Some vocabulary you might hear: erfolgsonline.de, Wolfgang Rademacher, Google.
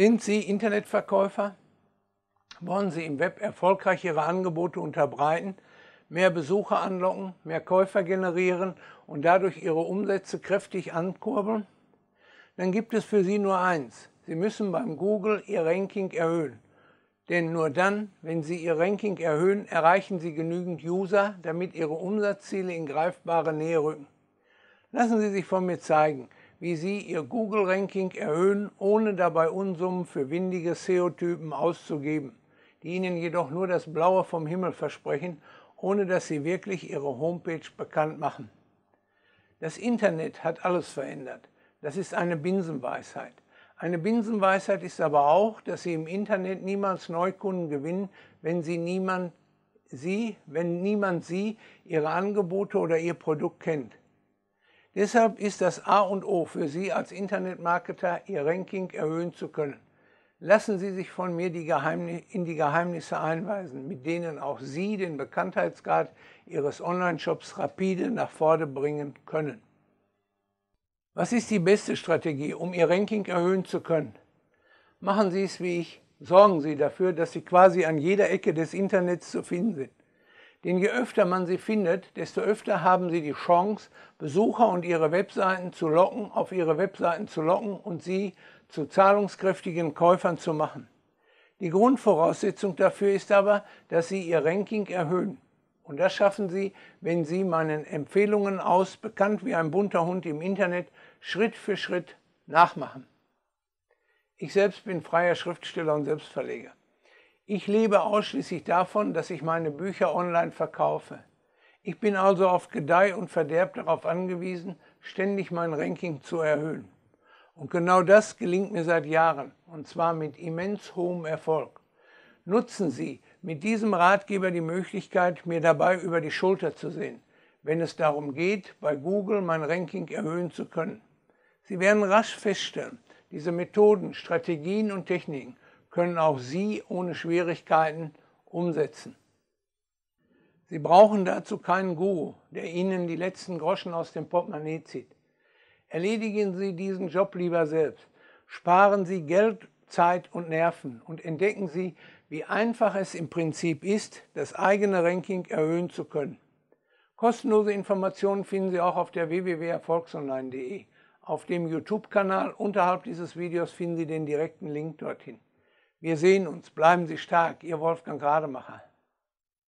Sind Sie Internetverkäufer? Wollen Sie im Web erfolgreich Ihre Angebote unterbreiten, mehr Besucher anlocken, mehr Käufer generieren und dadurch Ihre Umsätze kräftig ankurbeln? Dann gibt es für Sie nur eins. Sie müssen beim Google Ihr Ranking erhöhen. Denn nur dann, wenn Sie Ihr Ranking erhöhen, erreichen Sie genügend User, damit Ihre Umsatzziele in greifbare Nähe rücken. Lassen Sie sich von mir zeigen, wie Sie Ihr Google-Ranking erhöhen, ohne dabei Unsummen für windige SEO-Typen auszugeben, die Ihnen jedoch nur das Blaue vom Himmel versprechen, ohne dass Sie wirklich Ihre Homepage bekannt machen. Das Internet hat alles verändert. Das ist eine Binsenweisheit. Eine Binsenweisheit ist aber auch, dass Sie im Internet niemals Neukunden gewinnen, wenn niemand Sie, Ihre Angebote oder Ihr Produkt kennt. Deshalb ist das A und O für Sie als Internetmarketer, Ihr Ranking erhöhen zu können. Lassen Sie sich von mir in die Geheimnisse einweisen, mit denen auch Sie den Bekanntheitsgrad Ihres Online-Shops rapide nach vorne bringen können. Was ist die beste Strategie, um Ihr Ranking erhöhen zu können? Machen Sie es wie ich. Sorgen Sie dafür, dass Sie quasi an jeder Ecke des Internets zu finden sind. Denn je öfter man Sie findet, desto öfter haben Sie die Chance, Besucher und Ihre Webseiten zu locken, auf Ihre Webseiten zu locken und Sie zu zahlungskräftigen Käufern zu machen. Die Grundvoraussetzung dafür ist aber, dass Sie Ihr Ranking erhöhen. Und das schaffen Sie, wenn Sie meinen Empfehlungen aus, bekannt wie ein bunter Hund im Internet, Schritt für Schritt nachmachen. Ich selbst bin freier Schriftsteller und Selbstverleger. Ich lebe ausschließlich davon, dass ich meine Bücher online verkaufe. Ich bin also auf Gedeih und Verderb darauf angewiesen, ständig mein Ranking zu erhöhen. Und genau das gelingt mir seit Jahren, und zwar mit immens hohem Erfolg. Nutzen Sie mit diesem Ratgeber die Möglichkeit, mir dabei über die Schulter zu sehen, wenn es darum geht, bei Google mein Ranking erhöhen zu können. Sie werden rasch feststellen, diese Methoden, Strategien und Techniken können auch Sie ohne Schwierigkeiten umsetzen. Sie brauchen dazu keinen Guru, der Ihnen die letzten Groschen aus dem Portemonnaie zieht. Erledigen Sie diesen Job lieber selbst. Sparen Sie Geld, Zeit und Nerven und entdecken Sie, wie einfach es im Prinzip ist, das eigene Ranking erhöhen zu können. Kostenlose Informationen finden Sie auch auf der www.erfolgsonline.de. Auf dem YouTube-Kanal unterhalb dieses Videos finden Sie den direkten Link dorthin. Wir sehen uns. Bleiben Sie stark. Ihr Wolfgang Rademacher.